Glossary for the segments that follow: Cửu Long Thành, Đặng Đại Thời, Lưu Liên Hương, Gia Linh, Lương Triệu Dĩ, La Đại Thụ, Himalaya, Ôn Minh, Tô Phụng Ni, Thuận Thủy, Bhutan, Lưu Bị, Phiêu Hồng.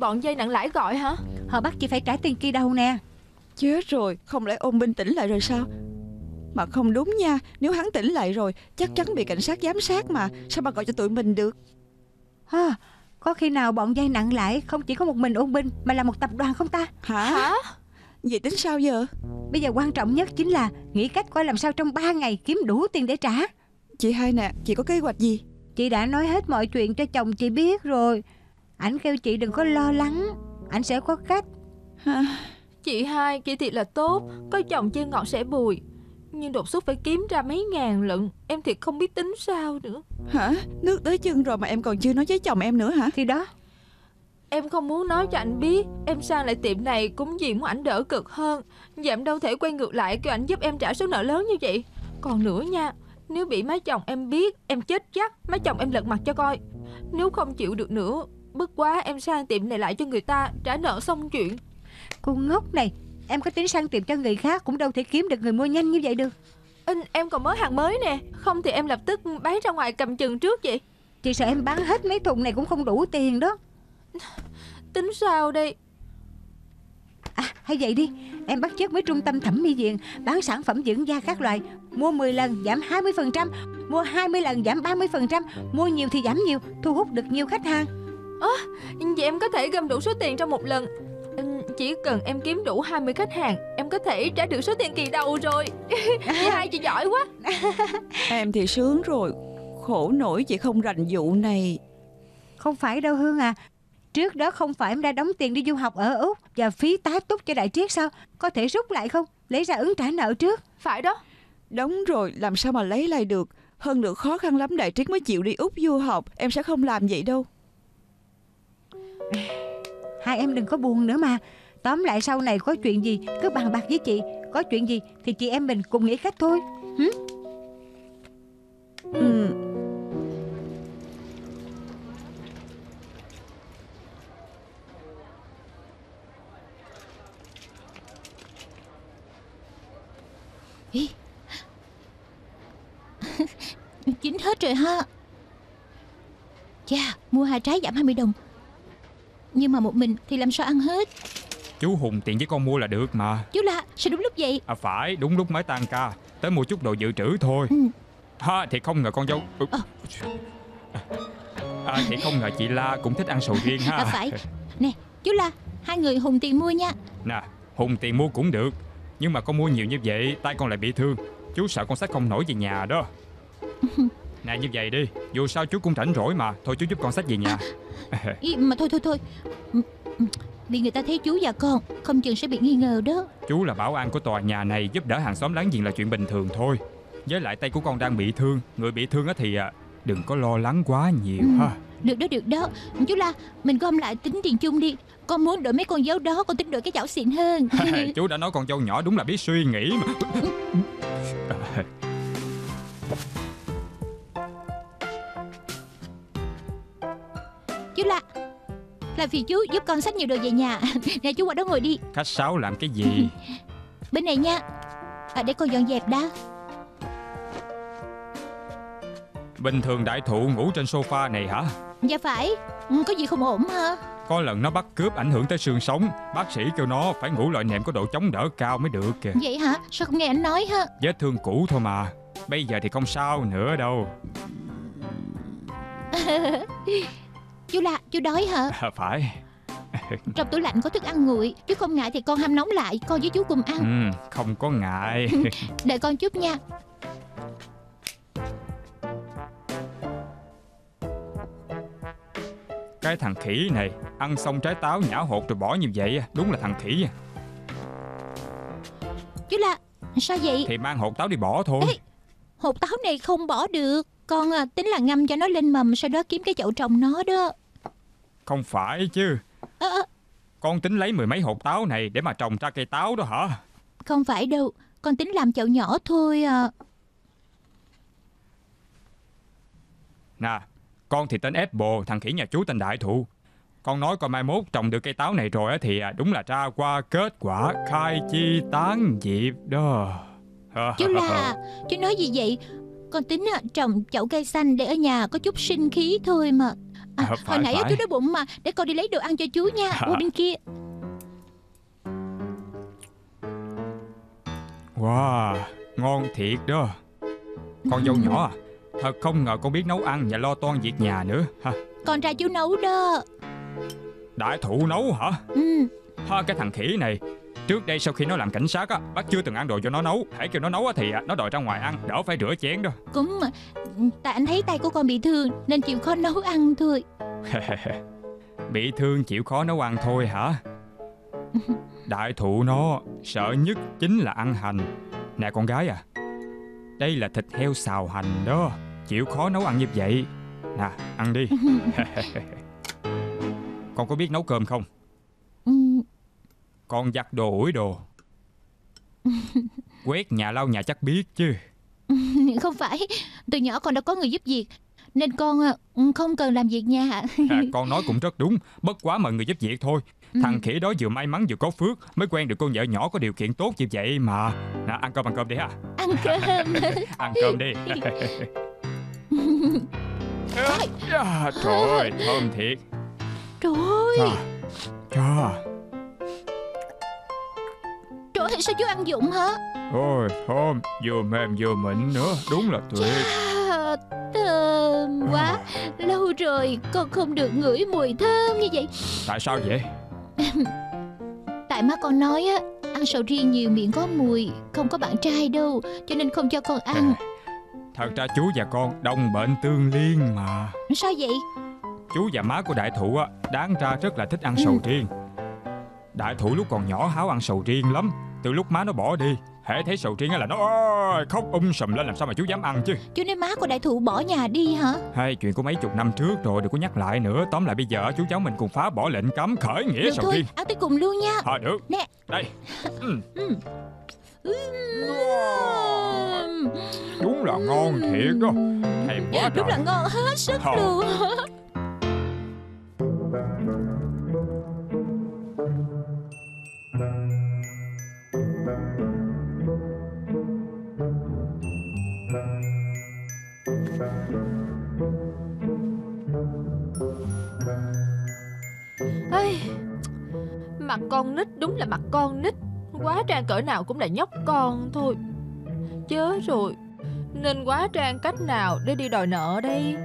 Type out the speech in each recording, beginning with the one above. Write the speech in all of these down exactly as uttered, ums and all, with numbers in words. Bọn dây nặng lãi gọi hả? Họ bắt chị phải trả tiền kia đâu nè. Chết rồi, không lẽ Ôn Minh tỉnh lại rồi sao? Mà không đúng nha, nếu hắn tỉnh lại rồi chắc chắn bị cảnh sát giám sát mà. Sao mà gọi cho tụi mình được à? Có khi nào bọn dây nặng lãi không chỉ có một mình Ôn Minh mà là một tập đoàn không ta? Hả? Hả? Vậy tính sao giờ? Bây giờ quan trọng nhất chính là nghĩ cách coi làm sao trong ba ngày kiếm đủ tiền để trả. Chị hai nè, chị có kế hoạch gì? Chị đã nói hết mọi chuyện cho chồng chị biết rồi. Ảnh kêu chị đừng có lo lắng, ảnh sẽ có cách. Chị hai, chị thiệt là tốt, có chồng chơi ngọt sẽ bùi. Nhưng đột xuất phải kiếm ra mấy ngàn lận, em thiệt không biết tính sao nữa. Hả? Nước tới chân rồi mà em còn chưa nói với chồng em nữa hả? Thì đó, em không muốn nói cho ảnh biết. Em sang lại tiệm này cũng vì muốn ảnh đỡ cực hơn. Và em đâu thể quay ngược lại kêu ảnh giúp em trả số nợ lớn như vậy. Còn nữa nha, nếu bị má chồng em biết, em chết chắc. Má chồng em lật mặt cho coi. Nếu không chịu được nữa, bất quá em sang tiệm này lại cho người ta, trả nợ xong chuyện. Cô ngốc này, em có tính sang tiệm cho người khác cũng đâu thể kiếm được người mua nhanh như vậy được. Ừ, em còn mớ hàng mới nè, không thì em lập tức bán ra ngoài cầm chừng trước vậy. Chị sợ em bán hết mấy thùng này cũng không đủ tiền đó. Tính sao đây? À, hay vậy đi, em bắt chước với trung tâm thẩm mỹ viện bán sản phẩm dưỡng da các loại. Mua mười lần giảm hai mươi phần trăm, mua hai mươi lần giảm ba mươi phần trăm, mua nhiều thì giảm nhiều, thu hút được nhiều khách hàng. À, vậy em có thể gom đủ số tiền trong một lần. Chỉ cần em kiếm đủ hai mươi khách hàng, em có thể trả được số tiền kỳ đầu rồi. Chị hai, chị giỏi quá. Em thì sướng rồi, khổ nổi chị không rành vụ này. Không phải đâu Hương à, trước đó không phải em đã đóng tiền đi du học ở Úc và phí tá túc cho đại triết sao? Có thể rút lại không, lấy ra ứng trả nợ trước. Phải đó. Đúng rồi, làm sao mà lấy lại được. Hơn nữa khó khăn lắm đại triết mới chịu đi Úc du học. Em sẽ không làm vậy đâu. Hai em đừng có buồn nữa mà. Tóm lại sau này có chuyện gì cứ bàn bạc với chị. Có chuyện gì thì chị em mình cùng nghĩ cách thôi. Hử? Ừ. Chín hết rồi ha. Chà, yeah, mua hai trái giảm hai mươi đồng. Nhưng mà một mình thì làm sao ăn hết. Chú Hùng tiền với con mua là được mà. Chú là sao đúng lúc vậy? À phải, đúng lúc mới tan ca, tới mua chút đồ dự trữ thôi. Ừ. Ha, thì không ngờ con dâu à. À, thì không ngờ chị La cũng thích ăn sầu riêng ha. À phải. Nè chú La, hai người Hùng tiền mua nha. Nè, Hùng tiền mua cũng được, nhưng mà con mua nhiều như vậy tay con lại bị thương. Chú sợ con sách không nổi về nhà đó. Nè như vậy đi, dù sao chú cũng rảnh rỗi mà. Thôi chú giúp con xách về nhà. À, ý, mà thôi thôi thôi vì người ta thấy chú và con không chừng sẽ bị nghi ngờ đó. Chú là bảo an của tòa nhà này, giúp đỡ hàng xóm láng giềng là chuyện bình thường thôi. Với lại tay của con đang bị thương. Người bị thương thì đừng có lo lắng quá nhiều. Ừ, ha. Được đó, được đó. Chú La, mình gom lại tính tiền chung đi. Con muốn đổi mấy con dấu đó, con tính đổi cái chảo xịn hơn. Chú đã nói con dâu nhỏ đúng là biết suy nghĩ mà. Chú La, Làm phiền chú giúp con xách nhiều đồ về nhà. Nè chú qua đó ngồi đi. Khách sáo làm cái gì? Bên này nha. À, để con dọn dẹp đã. Bình thường đại thụ ngủ trên sofa này hả? Dạ phải. Có gì không ổn hả? Có lần nó bắt cướp ảnh hưởng tới xương sống. Bác sĩ kêu nó phải ngủ loại nệm có độ chống đỡ cao mới được kìa. Vậy hả? Sao không nghe anh nói hả? Vết thương cũ thôi mà. Bây giờ thì không sao nữa đâu. Chú là chú đói hả? À, phải. Trong tủ lạnh có thức ăn nguội. Chú không ngại thì con hâm nóng lại. Con với chú cùng ăn. Ừ, không có ngại. Đợi con chút nha. Cái thằng khỉ này, ăn xong trái táo nhả hột rồi bỏ như vậy, đúng là thằng khỉ. Chú là sao vậy? Thì mang hột táo đi bỏ thôi. Ê, hột táo này không bỏ được. Con tính là ngâm cho nó lên mầm, sau đó kiếm cái chậu trồng nó đó. Không phải chứ à, à. Con tính lấy mười mấy hột táo này để mà trồng ra cây táo đó hả? Không phải đâu, con tính làm chậu nhỏ thôi à. Nè, con thì tên Apple, thằng khỉ nhà chú tên Đại Thụ. Con nói coi mai mốt trồng được cây táo này rồi thì đúng là ra qua kết quả khai chi tán diệp đó. Chú là, chú nói gì vậy? Con tính trồng chậu cây xanh để ở nhà có chút sinh khí thôi mà. À, phải, hồi nãy phải. Chú đói bụng mà, để con đi lấy đồ ăn cho chú nha. Qua bên kia. Wow, ngon thiệt đó. Con dâu nhỏ à? Thật không ngờ con biết nấu ăn và lo toan việc nhà nữa. Ha. Con trai chú nấu đó. Đại Thụ nấu hả? Ừ. Ha, cái thằng khỉ này. Trước đây sau khi nó làm cảnh sát á, bác chưa từng ăn đồ cho nó nấu. Hãy kêu nó nấu á thì nó đòi ra ngoài ăn, đỡ phải rửa chén đó. Cũng mà, tại anh thấy tay của con bị thương nên chịu khó nấu ăn thôi. Bị thương chịu khó nấu ăn thôi hả? Đại Thụ nó sợ nhất chính là ăn hành. Nè con gái à, đây là thịt heo xào hành đó. Chịu khó nấu ăn như vậy. Nè, ăn đi. Con có biết nấu cơm không? Con giặt đồ ủi đồ, quét nhà lau nhà chắc biết chứ. Không phải, từ nhỏ con đã có người giúp việc nên con không cần làm việc nhà. À, con nói cũng rất đúng, bất quá mọi người giúp việc thôi. Thằng khỉ đó vừa may mắn vừa có phước, mới quen được con vợ nhỏ có điều kiện tốt như vậy mà. Nào, ăn cơm ăn cơm đi ha. Ăn cơm. Ăn cơm đi. À, trời ơi, thơm thiệt. Trời ơi. À, trời ơi, sao chú ăn vụng hả? Ôi thơm, vừa mềm vừa mịn nữa, đúng là tuyệt. Chà, thơm quá. À, lâu rồi con không được ngửi mùi thơm như vậy. Tại sao vậy? Tại má con nói á, ăn sầu riêng nhiều miệng có mùi, không có bạn trai đâu, cho nên không cho con ăn. À, thật ra chú và con đồng bệnh tương liên mà. Sao vậy? Chú và má của Đại Thụ á, đáng ra rất là thích ăn ừ. sầu riêng. Đại Thụ lúc còn nhỏ háo ăn sầu riêng lắm. Từ lúc má nó bỏ đi, hễ thấy sầu riêng là nó ôi, khóc um sùm lên. Làm sao mà chú dám ăn chứ? Chú nói má của Đại Thụ bỏ nhà đi hả? Hay chuyện của mấy chục năm trước rồi, đừng có nhắc lại nữa. Tóm lại bây giờ chú cháu mình cùng phá bỏ lệnh cấm khởi nghĩa được sầu thôi, riêng. Ăn tới cùng luôn nha. À, được. Nè. Đây. Ừ. Ừ. Wow. Đúng là ngon thiệt đó. Thèm quá. Đúng là ngon hết sức à. Luôn. Mặt con nít đúng là mặt con nít. Quá trang cỡ nào cũng là nhóc con thôi. Chớ rồi, nên quá trang cách nào để đi đòi nợ đây?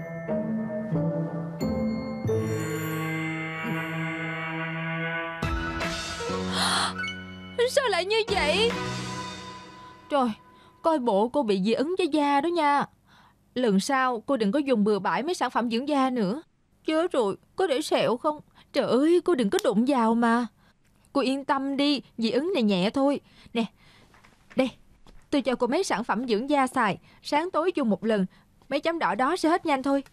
Sao lại như vậy? Trời, coi bộ cô bị dị ứng với da đó nha. Lần sau cô đừng có dùng bừa bãi mấy sản phẩm dưỡng da nữa. Chớ rồi, có để sẹo không? Trời ơi, cô đừng có đụng vào mà. Cô yên tâm đi, dị ứng này nhẹ thôi. Nè, đây, tôi cho cô mấy sản phẩm dưỡng da xài. Sáng tối dùng một lần, mấy chấm đỏ đó sẽ hết nhanh thôi.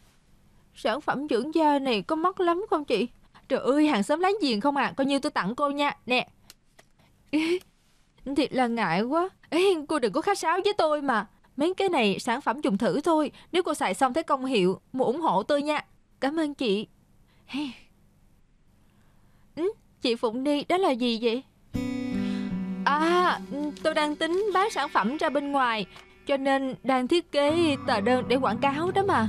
Sản phẩm dưỡng da này có mắc lắm không chị? Trời ơi, hàng xóm láng giềng không à, coi như tôi tặng cô nha. Nè. Ê, thiệt là ngại quá. Ê, cô đừng có khách sáo với tôi mà. Mấy cái này sản phẩm dùng thử thôi. Nếu cô xài xong thấy công hiệu, mua ủng hộ tôi nha. Cảm ơn chị. Hey. Ừ, chị Phụng Ni, đó là gì vậy? À, tôi đang tính bán sản phẩm ra bên ngoài, cho nên đang thiết kế tờ đơn để quảng cáo đó mà.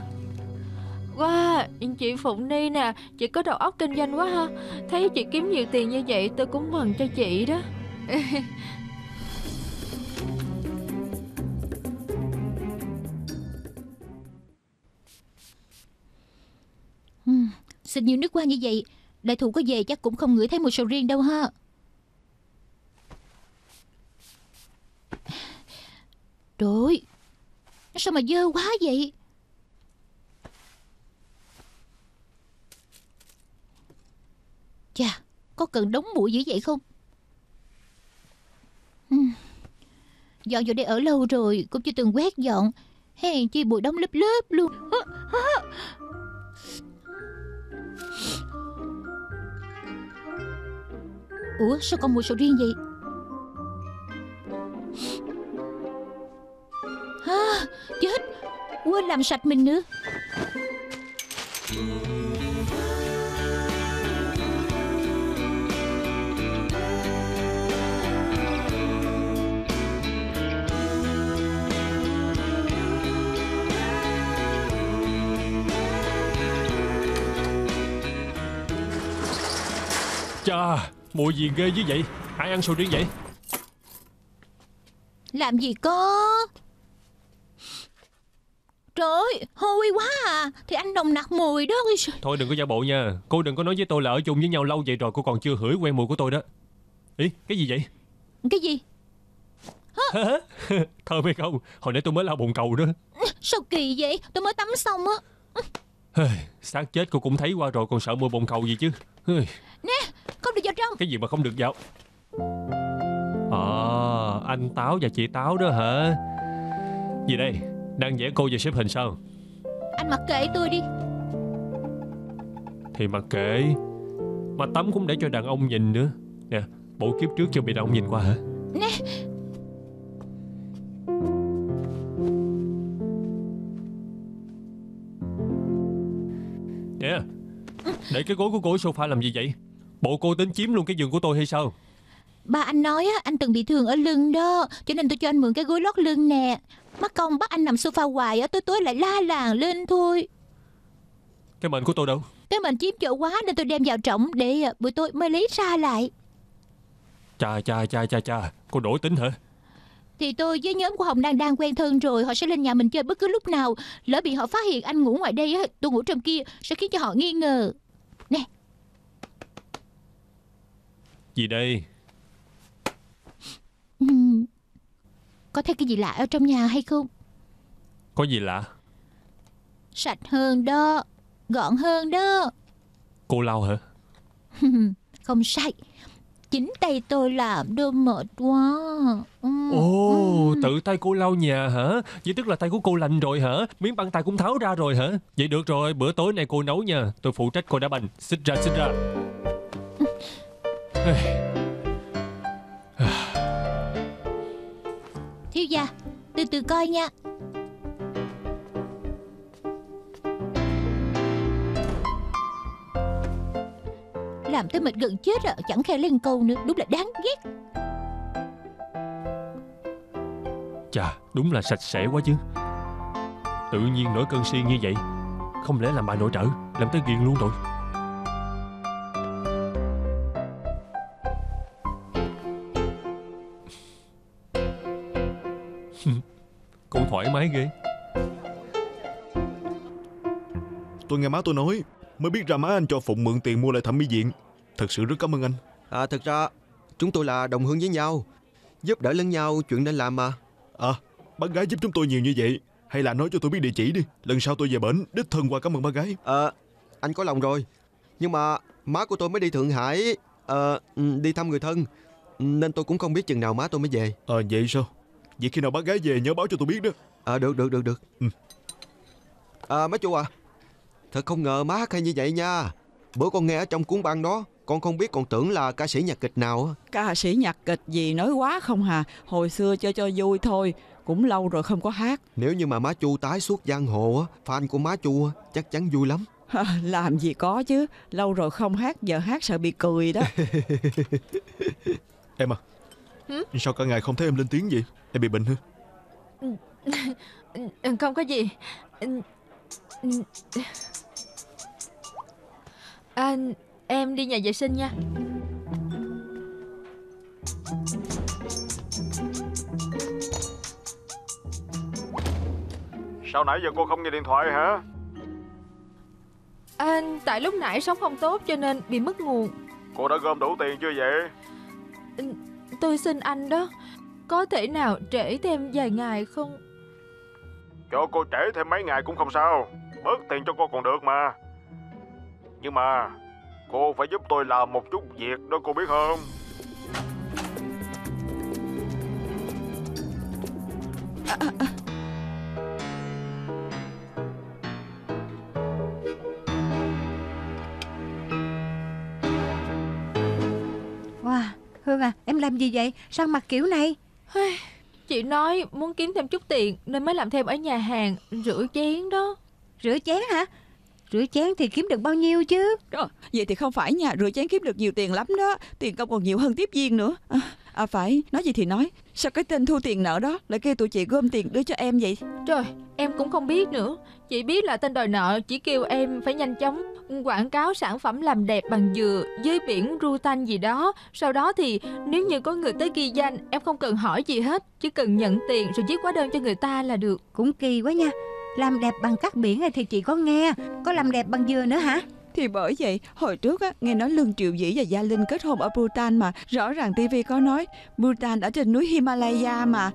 Wow, chị Phụng Ni nè, chị có đầu óc kinh doanh quá ha. Thấy chị kiếm nhiều tiền như vậy tôi cũng mừng cho chị đó. Ừ, xin nhiều nước qua như vậy, đại thủ có về chắc cũng không ngửi thấy mùi sầu riêng đâu ha. Trời, sao mà dơ quá vậy? Chà, có cần đống bụi dữ vậy không? Ừ, dọn vô đây ở lâu rồi cũng chưa từng quét dọn, hèn chi bụi đống lớp lớp luôn. Ủa, sao còn mùi sầu riêng vậy? À, chết, quên làm sạch mình nữa. Chà, mùi gì ghê dữ vậy? Ai ăn sầu riêng vậy? Làm gì có. Trời ơi, hôi quá à. Thì anh nồng nặc mùi đó. Thôi đừng có giả bộ nha. Cô đừng có nói với tôi là ở chung với nhau lâu vậy rồi cô còn chưa hửi quen mùi của tôi đó. Ý, cái gì vậy? Cái gì? Thơm hay không? Hồi nãy tôi mới lau bồn cầu đó. Sao kỳ vậy? Tôi mới tắm xong á. Xác chết cô cũng thấy qua rồi còn sợ mùi bồn cầu gì chứ. Nè, không được vào trong. Cái gì mà không được vào? À, anh Táo và chị Táo đó hả? Gì đây? Đang vẽ cô và xếp hình sao? Anh mặc kệ tôi đi. Thì mặc kệ. Mà tắm cũng để cho đàn ông nhìn nữa. Nè, bộ kiếp trước chưa bị đàn ông nhìn qua hả? Nè. Nè, để cái gối của cô ở sofa làm gì vậy? Bộ cô tính chiếm luôn cái giường của tôi hay sao? Ba anh nói á, anh từng bị thương ở lưng đó, cho nên tôi cho anh mượn cái gối lót lưng nè. Mắc công bắt anh nằm sofa hoài á, tối tối lại la làng lên thôi. Cái mền của tôi đâu? Cái mền chiếm chỗ quá nên tôi đem vào trọng để buổi tối mới lấy ra lại. Chà chà chà chà chà, cô đổi tính hả? Thì tôi với nhóm của Hồng đang đang quen thân rồi, họ sẽ lên nhà mình chơi bất cứ lúc nào. Lỡ bị họ phát hiện anh ngủ ngoài đây á, tôi ngủ trong kia sẽ khiến cho họ nghi ngờ. Nè. Gì đây? Ừ. Có thấy cái gì lạ ở trong nhà hay không? Có gì lạ? Sạch hơn đó, gọn hơn đó. Cô lau hả? Không sai, chính tay tôi làm đôi, mệt quá. Ồ, ừ. Oh, tự tay cô lau nhà hả? Vậy tức là tay của cô lành rồi hả? Miếng băng tay cũng tháo ra rồi hả? Vậy được rồi, bữa tối này cô nấu nha. Tôi phụ trách cô đá banh. Xích ra, xích ra. Thiếu gia, từ từ coi nha. Làm tới mệt gần chết à, chẳng khe lên câu nữa, đúng là đáng ghét. Chà, đúng là sạch sẽ quá chứ. Tự nhiên nổi cơn si như vậy, không lẽ làm bà nội trợ, làm tới ghiền luôn rồi. Cũng thoải mái ghê. Tôi nghe má tôi nói mới biết ra má anh cho Phụng mượn tiền mua lại thẩm mỹ viện. Thật sự rất cảm ơn anh. À, thật ra chúng tôi là đồng hương với nhau, giúp đỡ lẫn nhau, chuyện nên làm mà. À, bác gái giúp chúng tôi nhiều như vậy, hay là nói cho tôi biết địa chỉ đi. Lần sau tôi về bển đích thân qua cảm ơn bác gái. À, anh có lòng rồi. Nhưng mà má của tôi mới đi Thượng Hải à, đi thăm người thân, nên tôi cũng không biết chừng nào má tôi mới về. Ờ à, vậy sao? Vậy khi nào bác gái về nhớ báo cho tôi biết đó. À, được được được được. Ừ. À, má chủ à, thật không ngờ má hát hay như vậy nha. Bữa con nghe ở trong cuốn băng đó, con không biết còn tưởng là ca sĩ nhạc kịch nào. Ca sĩ nhạc kịch gì, nói quá không hà. Hồi xưa chơi cho vui thôi, cũng lâu rồi không có hát. Nếu như mà má Chu tái xuất giang hồ, fan của má Chu chắc chắn vui lắm. Làm gì có chứ, lâu rồi không hát, giờ hát sợ bị cười đó. Em à, ừ? Sao cả ngày không thấy em lên tiếng vậy? Em bị bệnh hả? Không có gì. À, em đi nhà vệ sinh nha. Sao nãy giờ cô không nghe điện thoại hả? À, tại lúc nãy sống không tốt cho nên bị mất nguồn. Cô đã gom đủ tiền chưa vậy? Tôi xin anh đó. Có thể nào trễ thêm vài ngày không? Cho cô trễ thêm mấy ngày cũng không sao, bớt tiền cho cô còn được mà. Nhưng mà cô phải giúp tôi làm một chút việc đó, cô biết không? À, à, à. Hương à, em làm gì vậy? Sao mặc kiểu này? Chị nói muốn kiếm thêm chút tiền nên mới làm thêm ở nhà hàng rửa chén đó. Rửa chén hả? Rửa chén thì kiếm được bao nhiêu chứ? Ờ, vậy thì không phải nha, rửa chén kiếm được nhiều tiền lắm đó. Tiền công còn nhiều hơn tiếp viên nữa. À, à phải, nói gì thì nói, sao cái tên thu tiền nợ đó lại kêu tụi chị gom tiền đưa cho em vậy? Trời, em cũng không biết nữa. Chị biết là tên đòi nợ chỉ kêu em phải nhanh chóng quảng cáo sản phẩm làm đẹp bằng dừa với biển Bhutan gì đó. Sau đó thì nếu như có người tới ghi danh, em không cần hỏi gì hết, chỉ cần nhận tiền rồi viết hóa đơn cho người ta là được. Cũng kỳ quá nha. Làm đẹp bằng cát biển thì chị có nghe, có làm đẹp bằng dừa nữa hả? Thì bởi vậy, hồi trước á, nghe nói Lương Triệu Dĩ và Gia Linh kết hôn ở Bhutan mà. Rõ ràng ti vi có nói Bhutan ở trên núi Himalaya mà,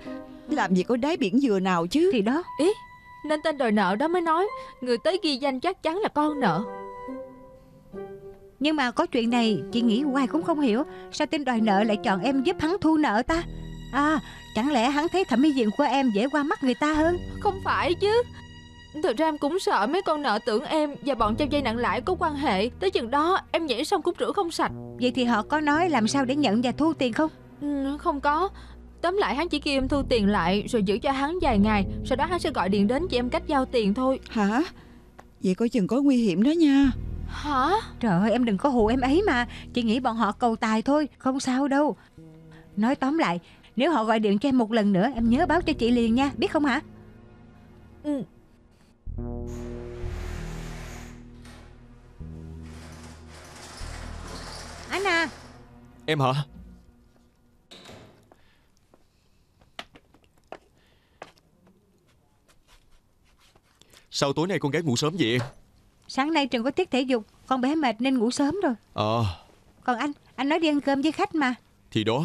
làm gì có đáy biển dừa nào chứ. Thì đó, ý, nên tên đòi nợ đó mới nói người tới ghi danh chắc chắn là con nợ. Nhưng mà có chuyện này chị nghĩ hoài cũng không hiểu, sao tên đòi nợ lại chọn em giúp hắn thu nợ ta? À, chẳng lẽ hắn thấy thẩm mỹ viện của em dễ qua mắt người ta hơn? Không phải chứ, thực ra em cũng sợ mấy con nợ tưởng em và bọn cho vay nặng lãi có quan hệ. Tới chừng đó em nhảy xong cũng rửa không sạch. Vậy thì họ có nói làm sao để nhận và thu tiền không? Ừ, không có. Tóm lại hắn chỉ kêu em thu tiền lại rồi giữ cho hắn vài ngày, sau đó hắn sẽ gọi điện đến chị em cách giao tiền thôi. Hả? Vậy coi chừng có nguy hiểm đó nha. Hả? Trời ơi, em đừng có hù em ấy mà. Chị nghĩ bọn họ cầu tài thôi, không sao đâu. Nói tóm lại, nếu họ gọi điện cho em một lần nữa, em nhớ báo cho chị liền nha, biết không hả? Ừ. Anh à. Em hả? Sao tối nay con gái ngủ sớm vậy? Sáng nay trường có tiết thể dục, con bé mệt nên ngủ sớm rồi. Ờ à. Còn anh, anh nói đi ăn cơm với khách mà. Thì đó,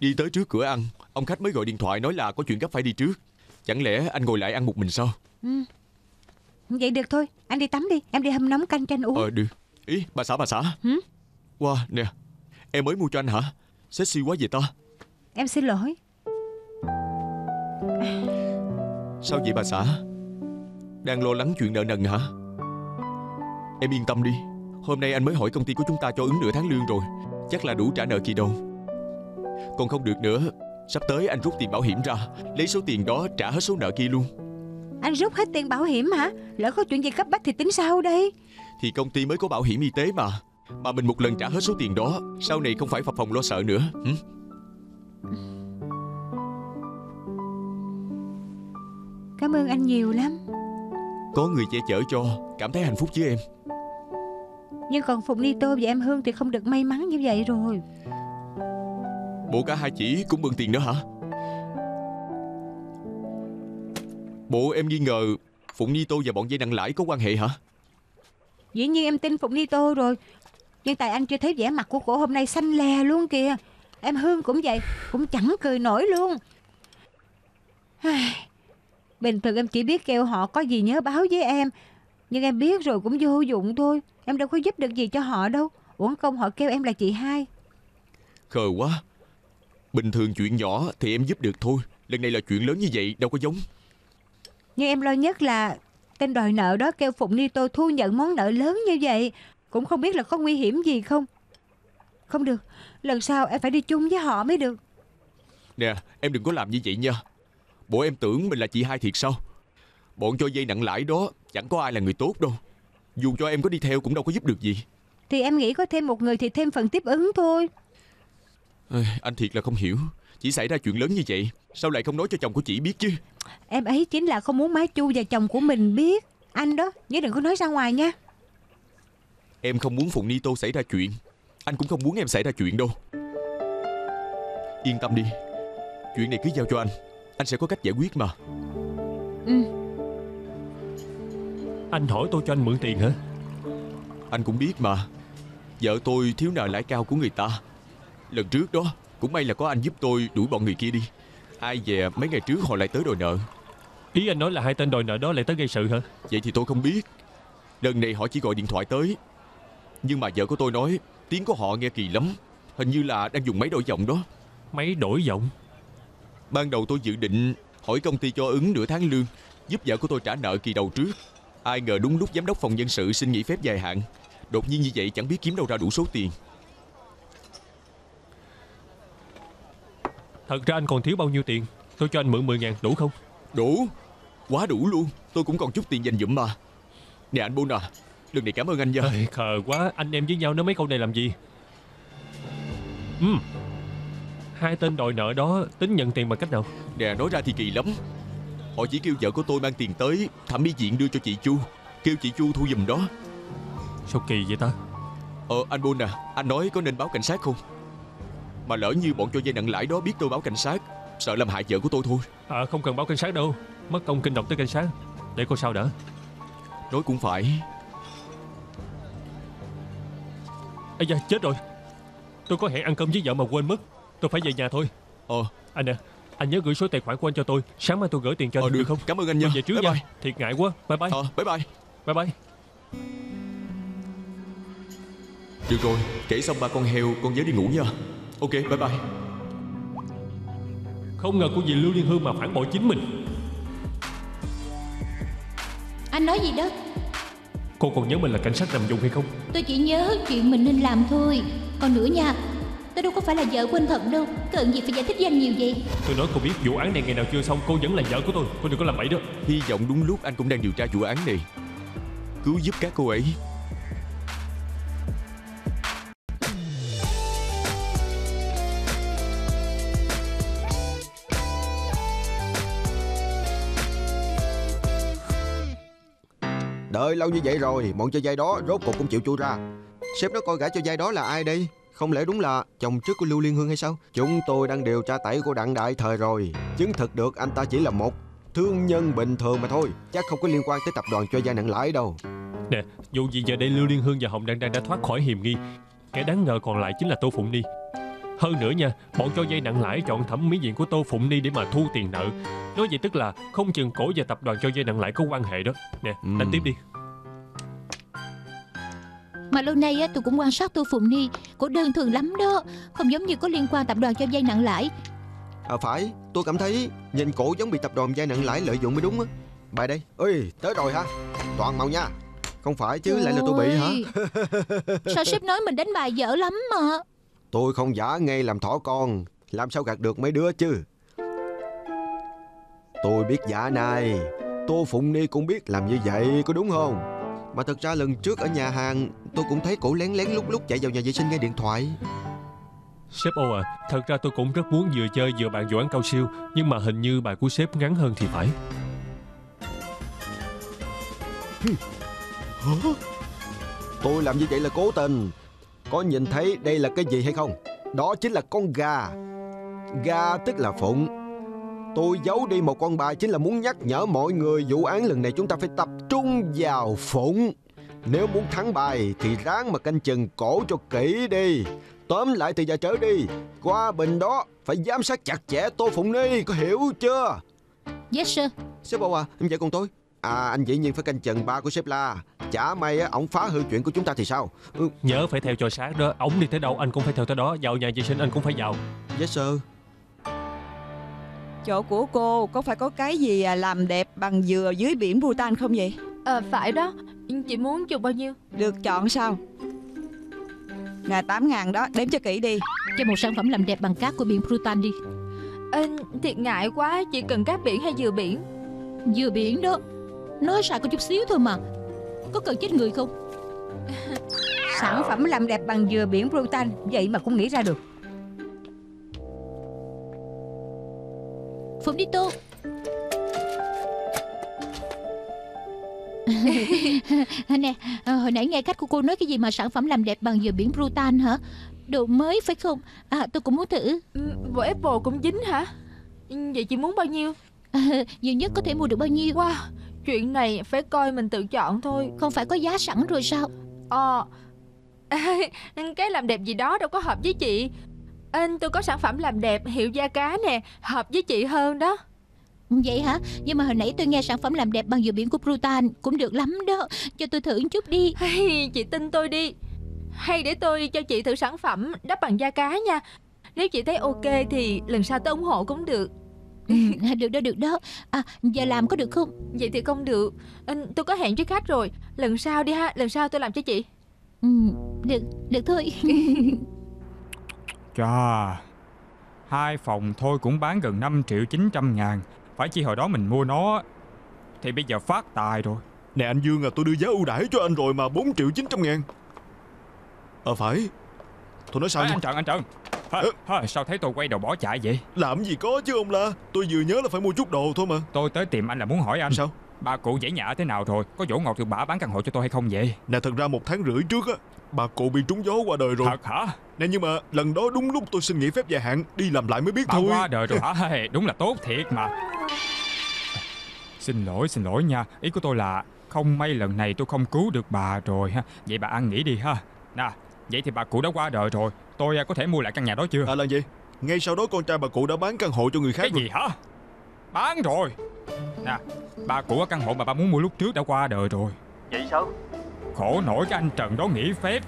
đi tới trước cửa ăn, ông khách mới gọi điện thoại nói là có chuyện gấp phải đi trước. Chẳng lẽ anh ngồi lại ăn một mình sao? Ừ. Vậy được thôi, anh đi tắm đi, em đi hâm nóng canh cho anh uống. Ờ được. Ý, bà xã, bà xã. Ừ? Wow, nè, em mới mua cho anh hả? Sexy quá vậy ta. Em xin lỗi. Sao vậy bà xã? Đang lo lắng chuyện nợ nần hả? Em yên tâm đi, hôm nay anh mới hỏi công ty của chúng ta cho ứng nửa tháng lương rồi, chắc là đủ trả nợ kỳ đầu. Còn không được nữa, sắp tới anh rút tiền bảo hiểm ra, lấy số tiền đó trả hết số nợ kia luôn. Anh rút hết tiền bảo hiểm hả? Lỡ có chuyện gì cấp bách thì tính sao đây? Thì công ty mới có bảo hiểm y tế mà, mà mình một lần trả hết số tiền đó, sau này không phải phập phòng lo sợ nữa. Ừ? Cảm ơn anh nhiều lắm. Có người che chở cho, cảm thấy hạnh phúc chứ em. Nhưng còn Phụng Ni Tô và em Hương thì không được may mắn như vậy rồi. Bộ cả hai chị cũng bưng tiền nữa hả? Bộ em nghi ngờ Phụng Ni Tô và bọn dây nặng lãi có quan hệ hả? Dĩ nhiên em tin Phụng Ni Tô rồi, nhưng tại anh chưa thấy vẻ mặt của cổ hôm nay xanh lè luôn kìa. Em Hương cũng vậy, cũng chẳng cười nổi luôn. Bình thường em chỉ biết kêu họ có gì nhớ báo với em, nhưng em biết rồi cũng vô dụng thôi. Em đâu có giúp được gì cho họ đâu, uổng công họ kêu em là chị hai. Khờ quá. Bình thường chuyện nhỏ thì em giúp được thôi, lần này là chuyện lớn như vậy đâu có giống. Nhưng em lo nhất là tên đòi nợ đó kêu Phụng Ni Tô thu nhận món nợ lớn như vậy, cũng không biết là có nguy hiểm gì không. Không được, lần sau em phải đi chung với họ mới được. Nè, em đừng có làm như vậy nha. Bộ em tưởng mình là chị hai thiệt sao? Bọn cho vay nặng lãi đó chẳng có ai là người tốt đâu. Dù cho em có đi theo cũng đâu có giúp được gì. Thì em nghĩ có thêm một người thì thêm phần tiếp ứng thôi. À, anh thiệt là không hiểu. Chỉ xảy ra chuyện lớn như vậy, sao lại không nói cho chồng của chị biết chứ? Em ấy chính là không muốn má Chu và chồng của mình biết. Anh đó, nhớ đừng có nói ra ngoài nha. Em không muốn Phụng Ni Tô xảy ra chuyện. Anh cũng không muốn em xảy ra chuyện đâu. Yên tâm đi, chuyện này cứ giao cho anh. Anh sẽ có cách giải quyết mà. Ừ. Anh hỏi tôi cho anh mượn tiền hả? Anh cũng biết mà, vợ tôi thiếu nợ lãi cao của người ta. Lần trước đó, cũng may là có anh giúp tôi đuổi bọn người kia đi. Ai dè mấy ngày trước họ lại tới đòi nợ. Ý anh nói là hai tên đòi nợ đó lại tới gây sự hả? Vậy thì tôi không biết. Lần này họ chỉ gọi điện thoại tới. Nhưng mà vợ của tôi nói tiếng của họ nghe kỳ lắm. Hình như là đang dùng máy đổi giọng đó. Máy đổi giọng? Ban đầu tôi dự định hỏi công ty cho ứng nửa tháng lương, giúp vợ của tôi trả nợ kỳ đầu trước. Ai ngờ đúng lúc giám đốc phòng nhân sự xin nghỉ phép dài hạn. Đột nhiên như vậy chẳng biết kiếm đâu ra đủ số tiền. Thật ra anh còn thiếu bao nhiêu tiền? Tôi cho anh mượn mười ngàn đủ không? Đủ, quá đủ luôn. Tôi cũng còn chút tiền dành dụm mà. Nè anh Bôn à, lần này cảm ơn anh nha. Ê, khờ quá, anh em với nhau nói mấy câu này làm gì? Ừ. Hai tên đòi nợ đó tính nhận tiền bằng cách nào? Nè nói ra thì kỳ lắm. Họ chỉ kêu vợ của tôi mang tiền tới thẩm mỹ viện đưa cho chị Chu, kêu chị Chu thu giùm đó. Sao kỳ vậy ta? Ờ anh Bôn à, anh nói có nên báo cảnh sát không? Mà lỡ như bọn cho vay nặng lãi đó biết tôi báo cảnh sát, sợ làm hại vợ của tôi thôi. À không cần báo cảnh sát đâu, mất công kinh động tới cảnh sát. Để coi sao đã. Nói cũng phải. Ây da chết rồi. Tôi có hẹn ăn cơm với vợ mà quên mất. Tôi phải về nhà thôi. Ờ anh à, anh nhớ gửi số tài khoản của anh cho tôi. Sáng mai tôi gửi tiền cho anh ờ, được. được không? Cảm ơn anh nha. Về trước bye nha. Bye. Thiệt ngại quá. Bye bye. Ờ bye bye. Bye bye. Được rồi, kể xong ba con heo, con nhớ đi ngủ nha. Ok, bye bye. Không ngờ cô dì Lưu Liên Hương mà phản bội chính mình. Anh nói gì đó? Cô còn nhớ mình là cảnh sát làm dùng hay không? Tôi chỉ nhớ chuyện mình nên làm thôi. Còn nữa nha, tôi đâu có phải là vợ của anh thật đâu. Cần gì phải giải thích với anh nhiều vậy? Tôi nói cô biết vụ án này ngày nào chưa xong cô vẫn là vợ của tôi. Cô đừng có làm bậy đó. Hy vọng đúng lúc anh cũng đang điều tra vụ án này. Cứu giúp các cô ấy. Đợi lâu như vậy rồi, bọn cho dây đó rốt cuộc cũng chịu chui ra. Sếp nó coi gã cho dây đó là ai đây? Không lẽ đúng là chồng trước của Lưu Liên Hương hay sao? Chúng tôi đang điều tra tẩy của Đặng Đại Thời rồi. Chứng thực được anh ta chỉ là một thương nhân bình thường mà thôi. Chắc không có liên quan tới tập đoàn cho vay nặng lãi đâu. Nè, dù gì giờ đây Lưu Liên Hương và Hồng Đặng Đặng đã thoát khỏi hiềm nghi. Kẻ đáng ngờ còn lại chính là Tô Phụng Ni. Hơn nữa nha, bọn cho vay nặng lãi chọn thẩm mỹ viện của Tô Phụng Ni để mà thu tiền nợ. Nói vậy tức là không chừng cổ và tập đoàn cho vay nặng lãi có quan hệ đó. Nè, đánh ừ. tiếp đi. Mà lâu nay á, tôi cũng quan sát Tô Phụng Ni, cổ đơn thường lắm đó, không giống như có liên quan tập đoàn cho vay nặng lãi. À phải, tôi cảm thấy nhìn cổ giống bị tập đoàn vay nặng lãi lợi dụng mới đúng á. Bài đây, ơi tới rồi hả? Toàn màu nha. Không phải chứ, trời lại là tôi bị hả? Sao sếp nói mình đánh bài dở lắm mà. Tôi không giả ngay làm thỏ con, làm sao gạt được mấy đứa chứ. Tôi biết giả này, Tô Phụng Ni cũng biết làm như vậy, có đúng không? Mà thật ra lần trước ở nhà hàng, tôi cũng thấy cổ lén lén lúc lúc chạy vào nhà vệ sinh nghe điện thoại. Sếp ô à, thật ra tôi cũng rất muốn vừa chơi vừa bàn vụ án cao siêu, nhưng mà hình như bài của sếp ngắn hơn thì phải. Tôi làm như vậy là cố tình. Có nhìn thấy đây là cái gì hay không? Đó chính là con gà. Gà tức là Phụng. Tôi giấu đi một con bài chính là muốn nhắc nhở mọi người vụ án lần này chúng ta phải tập trung vào Phụng. Nếu muốn thắng bài thì ráng mà canh chừng cổ cho kỹ đi. Tóm lại từ giờ trở đi, qua bình đó phải giám sát chặt chẽ Tô Phụng Ni, có hiểu chưa? Yes sir. Sếp bảo à, vậy còn tôi? À anh dĩ nhiên phải canh chừng ba của sếp la. Chả may á, ổng phá hư chuyện của chúng ta thì sao? Ừ. Nhớ phải theo cho sát đó. Ổng đi tới đâu anh cũng phải theo tới đó. Vào nhà vệ sinh anh cũng phải vào. Yes sir. Chỗ của cô có phải có cái gì làm đẹp bằng dừa dưới biển Bhutan không vậy? Ờ à, phải đó. Chị muốn chụp bao nhiêu? Được chọn sao? Là tám ngàn đó. Đếm cho kỹ đi. Cho một sản phẩm làm đẹp bằng cát của biển Bhutan đi. À, thiệt ngại quá. Chị cần cát biển hay dừa biển? Dừa biển đó. Nói sai có chút xíu thôi mà. Có cần chết người không? Sản phẩm làm đẹp bằng dừa biển Bhutan, vậy mà cũng nghĩ ra được. Phụng đi Tô. Nè, hồi nãy nghe khách của cô nói cái gì mà sản phẩm làm đẹp bằng dừa biển Bhutan hả? Đồ mới phải không? À, tôi cũng muốn thử. Vỏ apple cũng dính hả? Vậy chị muốn bao nhiêu? À, nhiều nhất có thể mua được bao nhiêu? Wow, chuyện này phải coi mình tự chọn thôi. Không phải có giá sẵn rồi sao? Ờ à, cái làm đẹp gì đó đâu có hợp với chị. Anh tôi có sản phẩm làm đẹp hiệu da cá nè, hợp với chị hơn đó. Vậy hả? Nhưng mà hồi nãy tôi nghe sản phẩm làm đẹp bằng dừa biển của Bhutan cũng được lắm đó. Cho tôi thử một chút đi. Hey, chị tin tôi đi. Hay để tôi cho chị thử sản phẩm đắp bằng da cá nha. Nếu chị thấy ok thì lần sau tôi ủng hộ cũng được. Ừ, được đó, được đó. À, giờ làm có được không? Vậy thì không được. Tôi có hẹn với khách rồi. Lần sau đi ha, lần sau tôi làm cho chị. Ừ, được, được thôi. Chà, hai phòng thôi cũng bán gần năm triệu chín trăm ngàn. Phải chi hồi đó mình mua nó thì bây giờ phát tài rồi. Nè anh Dương à, tôi đưa giá ưu đãi cho anh rồi mà, bốn triệu chín trăm ngàn. Ờ phải. Tôi nói sao à, anh Trần, anh Trần à, à, sao thấy tôi quay đầu bỏ chạy vậy? Làm gì có chứ ông La. Tôi vừa nhớ là phải mua chút đồ thôi mà. Tôi tới tìm anh là muốn hỏi anh sao? Bà cụ dãy nhà thế nào rồi? Có Dỗ Ngọt từ bả bán căn hộ cho tôi hay không vậy? Nè thật ra một tháng rưỡi trước á, bà cụ bị trúng gió qua đời rồi. Thật hả? Nè nhưng mà lần đó đúng lúc tôi xin nghỉ phép dài hạn, đi làm lại mới biết bà thôi. Bà qua đời rồi hả? Đúng là tốt thiệt mà. Xin lỗi, xin lỗi nha. Ý của tôi là không may lần này tôi không cứu được bà rồi ha. Vậy bà ăn nghỉ đi ha. Nè, vậy thì bà cụ đã qua đời rồi, tôi có thể mua lại căn nhà đó chưa? À là gì? Ngay sau đó con trai bà cụ đã bán căn hộ cho người khác. Cái rồi. Gì hả? Bán rồi? Nè, bà cụ ở căn hộ mà bà muốn mua lúc trước đã qua đời rồi. Vậy sao? Khổ nổi cái anh Trần đó nghỉ phép,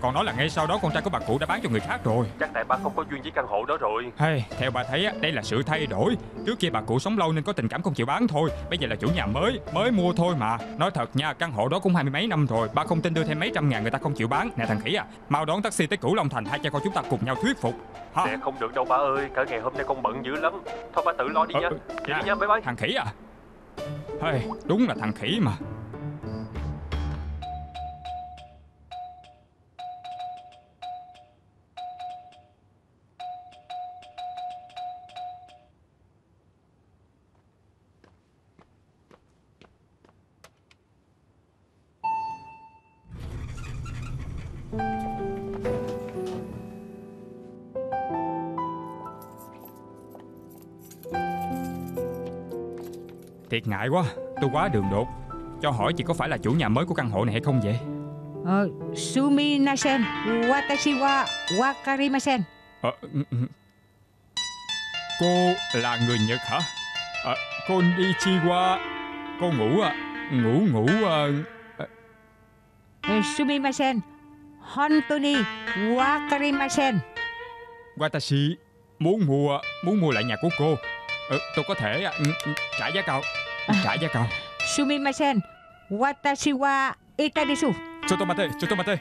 còn nói là ngay sau đó con trai của bà cụ đã bán cho người khác rồi. Chắc tại bà không có duyên với căn hộ đó rồi. Hey, theo bà thấy đây là sự thay đổi. Trước kia bà cụ sống lâu nên có tình cảm không chịu bán thôi. Bây giờ là chủ nhà mới, mới mua thôi mà. Nói thật nha, căn hộ đó cũng hai mươi mấy năm rồi. Bà không tin đưa thêm mấy trăm ngàn người ta không chịu bán. Nè thằng khỉ à, mau đón taxi tới Cửu Long Thành, hai cha con chúng ta cùng nhau thuyết phục. Ha. Nè không được đâu bà ơi, cả ngày hôm nay con bận dữ lắm. Thôi bà tự lo đi nha. Ừ, chị đi nha, bye bye. Thằng khỉ à. Hey, đúng là thằng khỉ mà. Thiệt ngại quá, tôi quá đường đột. Cho hỏi chị có phải là chủ nhà mới của căn hộ này hay không vậy? Ờ, Suminasen Watashi wa Wakarimasen. Ờ, cô là người Nhật hả? Ờ, konnichiwa. Cô ngủ à? Ngủ ngủ à... Sumimasen Hontoni Wakarimasen. Watashi muốn mua, muốn mua lại nhà của cô. Ừ, tôi có thể trả giá cao. Trả giá cao. Sumimasen watashi wa itadisu. Chotomate, chotomate.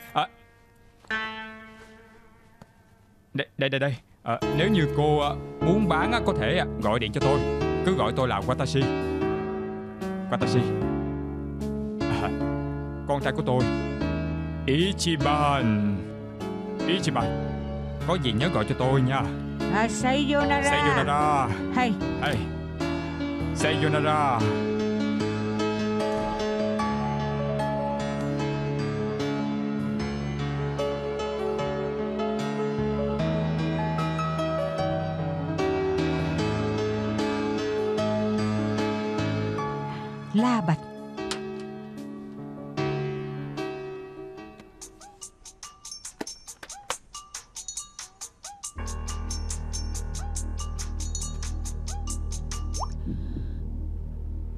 Đây, đây, đây, đây. À, nếu như cô muốn bán có thể gọi điện cho tôi. Cứ gọi tôi là Watashi. Watashi à, con trai của tôi Ichiban. Ichiban, có gì nhớ gọi cho tôi nha. À, sayonara. Sayonara. Hay. Hay. Sayonara. La Bạch.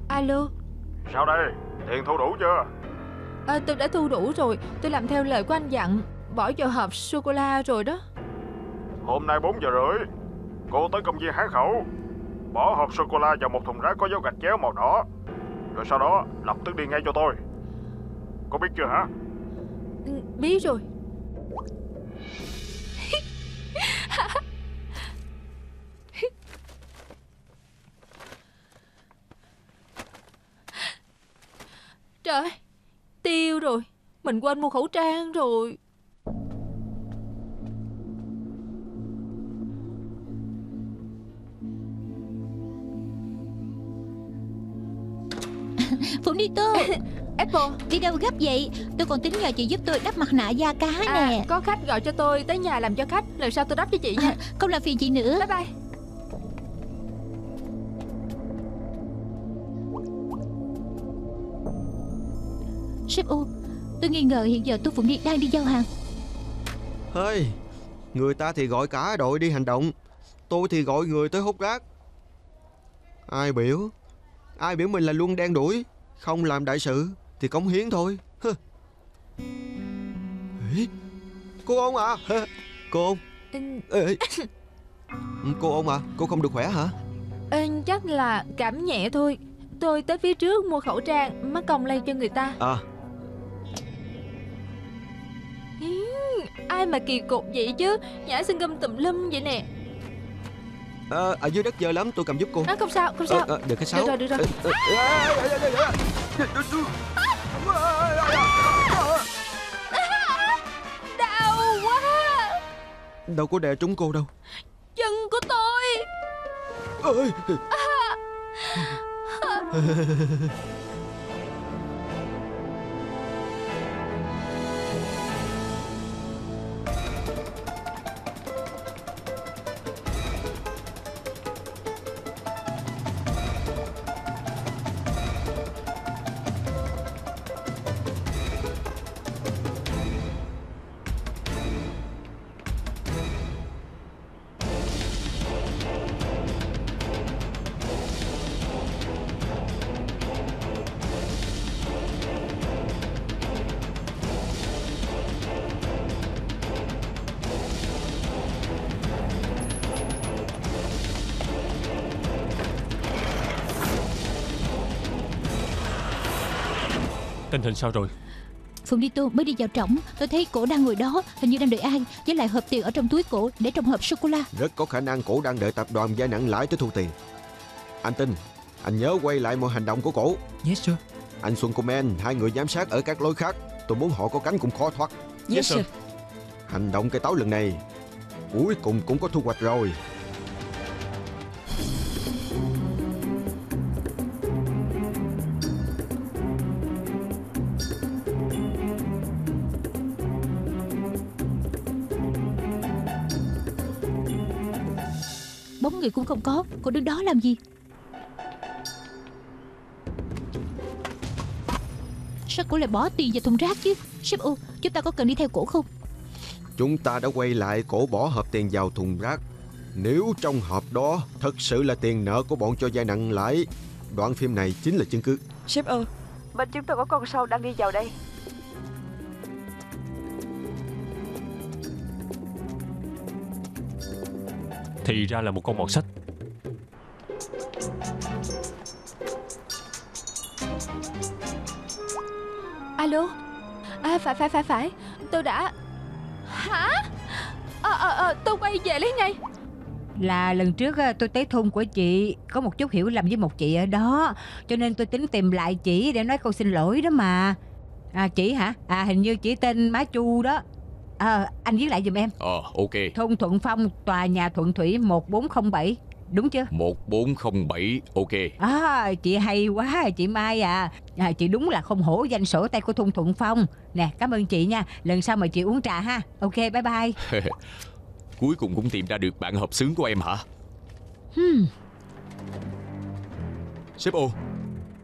Alo. Sao đây? Tiền thu đủ chưa? À, tôi đã thu đủ rồi. Tôi làm theo lời của anh dặn, bỏ vào hộp sô-cô-la rồi đó. Hôm nay bốn giờ rưỡi cô tới công viên Hán Khẩu, bỏ hộp sô-cô-la vào một thùng rác có dấu gạch chéo màu đỏ, rồi sau đó lập tức đi ngay cho tôi. Cô biết chưa hả? Biết rồi. Trời, tiền rồi. Mình quên mua khẩu trang rồi. Phụng Ni Tô. Apple, đi đâu gấp vậy? Tôi còn tính nhờ chị giúp tôi đắp mặt nạ da cá nè. À, có khách gọi cho tôi tới nhà làm cho khách. Lần sau tôi đắp cho chị nha. À, không làm phiền chị nữa. Bye bye. Sếp U, tôi nghi ngờ hiện giờ Tô Phụng Ni đang đi giao hàng. Hey, người ta thì gọi cả đội đi hành động, tôi thì gọi người tới hút rác. Ai biểu Ai biểu mình là luôn đen đuổi, không làm đại sự thì cống hiến thôi. Hừ. Ê, cô ông à. Cô ông. Ê, cô ông à, cô không được khỏe hả? Ê, chắc là cảm nhẹ thôi. Tôi tới phía trước mua khẩu trang, mắc công lây cho người ta. À, ai mà kỳ cục vậy chứ, nhã xin gâm tùm lum vậy nè. À, ở dưới đất dơ lắm, tôi cầm giúp cô. À, không sao, không sao. À, à, được cái sáu. Được rồi, được rồi. Đau quá. Đâu có đè trúng cô đâu. Chân của tôi. Tình hình sao rồi? Phụng Ni Tô mới đi vào trỏng, tôi thấy cổ đang ngồi đó, hình như đang đợi ai, với lại hộp tiền ở trong túi cổ để trong hộp sô cô la. Rất có khả năng cổ đang đợi tập đoàn vay nặng lãi tới thu tiền. Anh Tin, anh nhớ quay lại mọi hành động của cổ. Yes sir. Anh Xuân Comen, hai người giám sát ở các lối khác, tôi muốn họ có cánh cũng khó thoát. Yes, yes sir. sir. Hành động cây táo lần này cuối cùng cũng có thu hoạch rồi. Người cũng không có, cô đứng đó làm gì? Sao cô lại bỏ tiền vào thùng rác chứ? Sếp U, chúng ta có cần đi theo cổ không? Chúng ta đã quay lại cổ bỏ hộp tiền vào thùng rác. Nếu trong hộp đó thật sự là tiền nợ của bọn cho vay nặng lãi, đoạn phim này chính là chứng cứ. Sếp U, bên chúng tôi có con sâu đang đi vào đây. Thì ra là một con mọt sách. Alo. À, phải phải phải phải tôi đã. Hả? Ờ à, ờ à, à, tôi quay về lấy ngay. Là lần trước tôi tới thôn của chị, có một chút hiểu lầm với một chị ở đó, cho nên tôi tính tìm lại chị để nói câu xin lỗi đó mà. À, chị hả? À, hình như chị tên Má Chu đó. À, anh viết lại giùm em. Ờ, ok. Thôn Thuận Phong, tòa nhà Thuận Thủy một bốn không bảy, đúng chưa? một bốn không bảy, ok. À, chị hay quá, chị Mai à. À, chị đúng là không hổ danh sổ tay của thôn Thuận Phong. Nè, cảm ơn chị nha, lần sau mời chị uống trà ha. Ok, bye bye. Cuối cùng cũng tìm ra được bạn hợp xướng của em hả? Hmm. Sếp ô,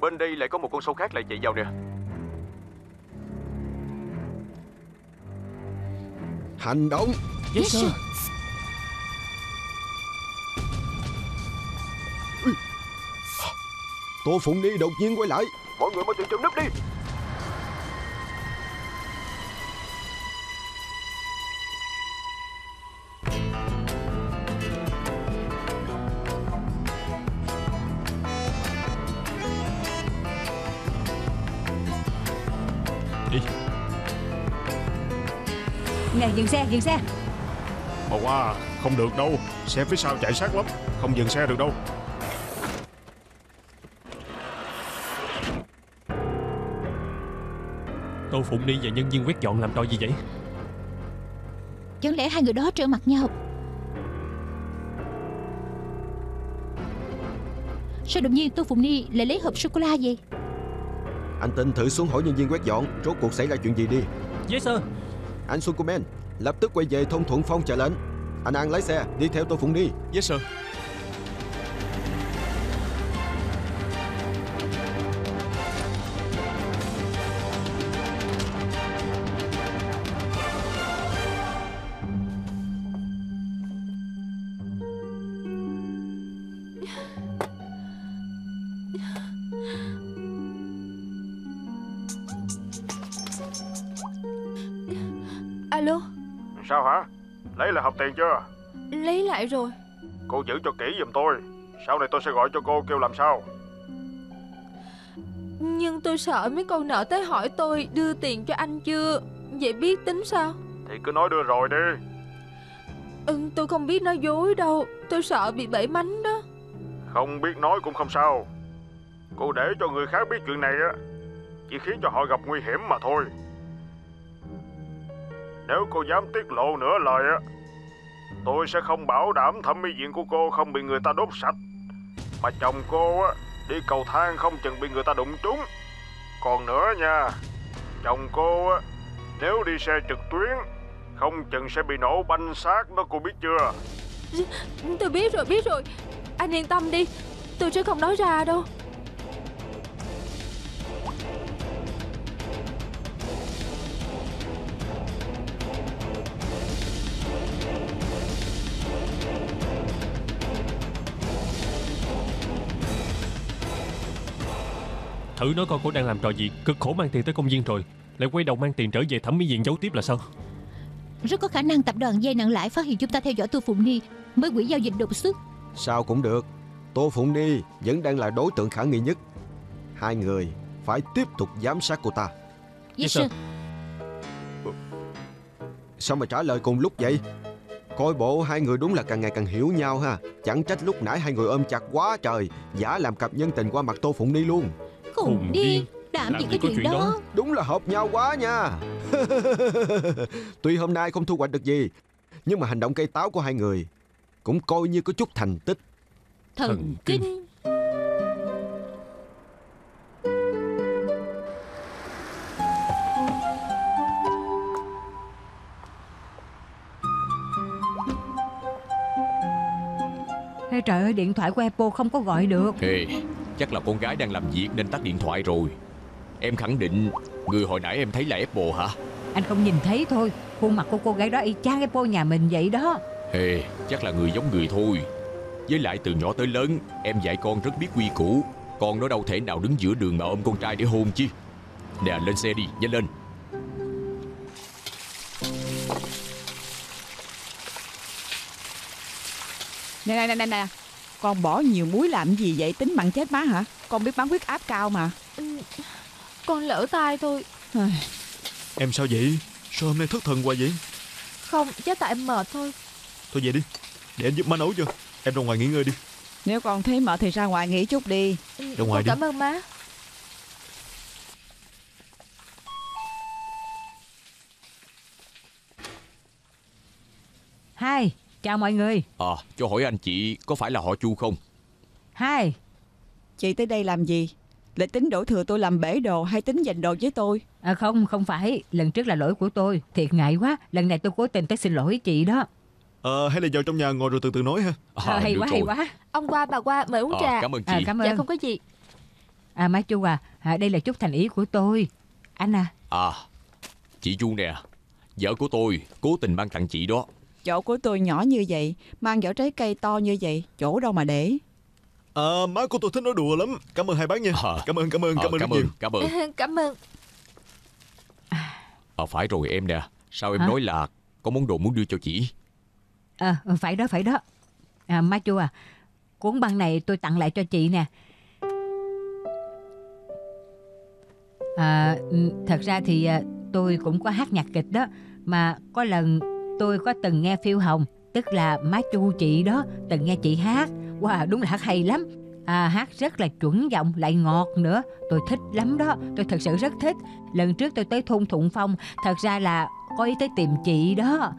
bên đây lại có một con sâu khác lại chạy vào nè. Hành động. Yes sir. Tô Phụng Ni đột nhiên quay lại. Mọi người mau tìm chừng núp đi. Nè, dừng xe, dừng xe. Bà qua, không được đâu, xe phía sau chạy sát lắm, không dừng xe được đâu. Tô, Tô Phụng Ni và nhân viên quét dọn làm trò gì vậy? Chẳng lẽ hai người đó trở mặt nhau? Sao đột nhiên Tô Phụng Ni lại lấy hộp sô-cô-la vậy? Anh Tinh thử xuống hỏi nhân viên quét dọn rốt cuộc xảy ra chuyện gì đi. Yes sir. Anh Superman, lập tức quay về thôn Thuận Phong chờ lệnh. Anh An lái xe đi theo Tô Phụng Ni. Yes sir. Alo. Sao hả? Lấy lại hộp tiền chưa? Lấy lại rồi. Cô giữ cho kỹ giùm tôi. Sau này tôi sẽ gọi cho cô kêu làm sao. Nhưng tôi sợ mấy con nợ tới hỏi tôi đưa tiền cho anh chưa. Vậy biết tính sao? Thì cứ nói đưa rồi đi. Ừ, tôi không biết nói dối đâu. Tôi sợ bị bẫy mánh đó. Không biết nói cũng không sao. Cô để cho người khác biết chuyện này á, chỉ khiến cho họ gặp nguy hiểm mà thôi. Nếu cô dám tiết lộ nửa lời á, tôi sẽ không bảo đảm thẩm mỹ viện của cô không bị người ta đốt sạch, mà chồng cô á đi cầu thang không chừng bị người ta đụng trúng. Còn nữa nha, chồng cô á nếu đi xe trực tuyến không chừng sẽ bị nổ banh xác đó, cô biết chưa? Tôi biết rồi, biết rồi. Anh yên tâm đi, tôi sẽ không nói ra đâu. Thử nói coi cô đang làm trò gì. Cực khổ mang tiền tới công viên rồi lại quay đầu mang tiền trở về thẩm mỹ viện giấu tiếp là sao? Rất có khả năng tập đoàn dây nặng lãi phát hiện chúng ta theo dõi Tô Phụng Ni, mới quỹ giao dịch đột xuất. Sao cũng được, Tô Phụng Ni vẫn đang là đối tượng khả nghi nhất. Hai người phải tiếp tục giám sát cô ta. Yes sir. Sao mà trả lời cùng lúc vậy? Coi bộ hai người đúng là càng ngày càng hiểu nhau ha. Chẳng trách lúc nãy hai người ôm chặt quá trời, giả làm cặp nhân tình qua mặt Tô Phụng Ni luôn. Khùng điên, làm gì cái chuyện đó. Đúng là hợp nhau quá nha. Tuy hôm nay không thu hoạch được gì, nhưng mà hành động cây táo của hai người cũng coi như có chút thành tích. Thần kinh. Ê trời ơi, điện thoại của Apple không có gọi được. Ê, chắc là con gái đang làm việc nên tắt điện thoại rồi. Em khẳng định người hồi nãy em thấy là Apple hả? Anh không nhìn thấy thôi. Khuôn mặt của cô gái đó y chang Apple nhà mình vậy đó. Ê, chắc là người giống người thôi. Với lại từ nhỏ tới lớn em dạy con rất biết quy củ. Con nó đâu thể nào đứng giữa đường mà ôm con trai để hôn chứ. Nè, lên xe đi, nhanh lên. Nè nè nè nè, con bỏ nhiều muối làm gì vậy? Tính mặn chết má hả? Con biết bán huyết áp cao mà. Con lỡ tay thôi. Em sao vậy? Sao hôm nay thất thần quá vậy? Không, chắc tại em mệt thôi. Thôi về đi, để anh giúp má nấu cho. Em ra ngoài nghỉ ngơi đi. Nếu con thấy mệt thì ra ngoài nghỉ chút đi. Ra ngoài đi. Cảm ơn má. Hai, chào mọi người. Ờ, à, cho hỏi anh chị có phải là họ Chu không? Hai, chị tới đây làm gì? Lại tính đổ thừa tôi làm bể đồ hay tính giành đồ với tôi? À không, không phải. Lần trước là lỗi của tôi. Thiệt ngại quá. Lần này tôi cố tình tới xin lỗi chị đó. Ờ, à, hay là vào trong nhà ngồi rồi từ từ nói ha. À, à, hay quá, hay quá. Ông qua, bà qua, mời uống à, trà. Cảm ơn chị. À, cảm ơn. Dạ không có gì. À má Chu à, à đây là chút thành ý của tôi. Anh à. À, chị Chu nè, vợ của tôi cố tình mang tặng chị đó. Chỗ của tôi nhỏ như vậy, mang vỏ trái cây to như vậy, chỗ đâu mà để. À, má của tôi thích nói đùa lắm. Cảm ơn hai bác nha. À, cảm ơn, cảm ơn, à, cảm ơn cảm rất ơn, nhiều. Cảm ơn, cảm ơn. À, phải rồi em nè. Sao em à? nói là có món đồ muốn đưa cho chị? À, phải đó, phải đó. À, má Chu à, cuốn băng này tôi tặng lại cho chị nè. À, thật ra thì tôi cũng có hát nhạc kịch đó. Mà có lần tôi có từng nghe Phiêu Hồng, tức là má Chu chị đó, từng nghe chị hát. Wow, đúng là hát hay lắm. à, hát rất là chuẩn giọng, lại ngọt nữa. Tôi thích lắm đó, tôi thật sự rất thích. Lần trước tôi tới thôn Thuận Phong, thật ra là có ý tới tìm chị đó.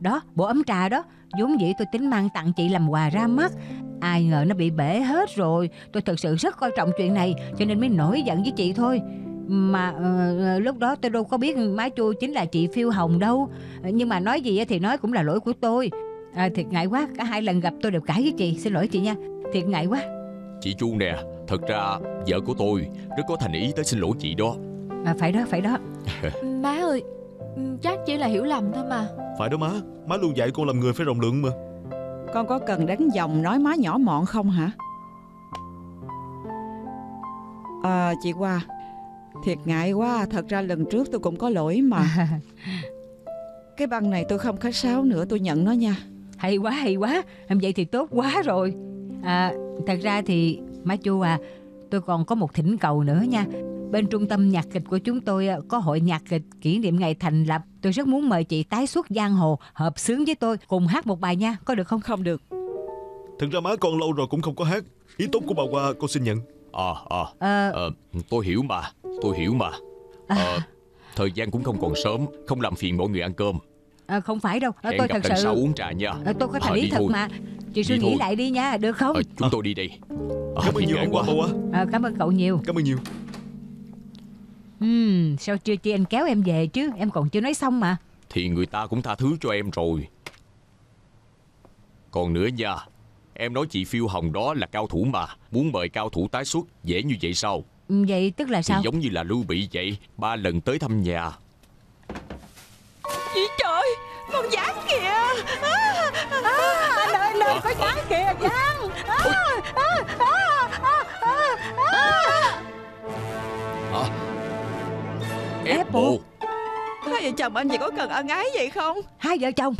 Đó, bộ ấm trà đó, vốn dĩ tôi tính mang tặng chị làm quà ra mắt. Ai ngờ nó bị bể hết rồi. Tôi thật sự rất coi trọng chuyện này, cho nên mới nổi giận với chị thôi. Mà uh, lúc đó tôi đâu có biết má Chu chính là chị Phiêu Hồng đâu. Nhưng mà nói gì thì nói cũng là lỗi của tôi. À, thiệt ngại quá, cả hai lần gặp tôi đều cãi với chị. Xin lỗi chị nha, thiệt ngại quá. Chị Chu nè, thật ra vợ của tôi rất có thành ý tới xin lỗi chị đó. À, phải đó, phải đó. Má ơi, chắc chỉ là hiểu lầm thôi mà. Phải đó má, má luôn dạy con làm người phải rộng lượng mà. Con có cần đánh vòng nói má nhỏ mọn không hả? À, chị Hoa, thiệt ngại quá, thật ra lần trước tôi cũng có lỗi mà. Cái băng này tôi không khách sáo nữa, tôi nhận nó nha. Hay quá, hay quá, vậy thì tốt quá rồi. À, thật ra thì má Chu à, tôi còn có một thỉnh cầu nữa nha. Bên trung tâm nhạc kịch của chúng tôi có hội nhạc kịch kỷ niệm ngày thành lập. Tôi rất muốn mời chị tái xuất giang hồ, hợp xướng với tôi, cùng hát một bài nha, có được không? Không được. Thật ra má con lâu rồi cũng không có hát. Ý tốt của bà Hoa con xin nhận. À, à, à, à, tôi hiểu mà, tôi hiểu mà. À, à, thời gian cũng không còn sớm, không làm phiền mọi người ăn cơm. À, không phải đâu, à, hẹn tôi gặp thật lần sự... sau uống trà nha. À, tôi có thể à, ý thật thôi. Mà chị suy nghĩ lại đi nha, được không? À, chúng à. tôi đi đây. À, cảm ơn nhiều quá. Quá. À, cảm ơn cậu nhiều. Cảm ơn nhiều. Uhm, sao chưa chị anh kéo em về chứ? Em còn chưa nói xong mà. Thì người ta cũng tha thứ cho em rồi. Còn nữa nha, em nói chị Phiêu Hồng đó là cao thủ mà. Muốn mời cao thủ tái xuất dễ như vậy sao? Vậy tức là sao? Thì giống như là Lưu Bị vậy, ba lần tới thăm nhà. Chị trời, con gián kìa. À, à, anh ơi, anh ơi, có gián kìa, gián. À, à, à, à, à. Hả? Apple. Hai vợ chồng anh vậy có cần ân ái vậy không? Hai vợ chồng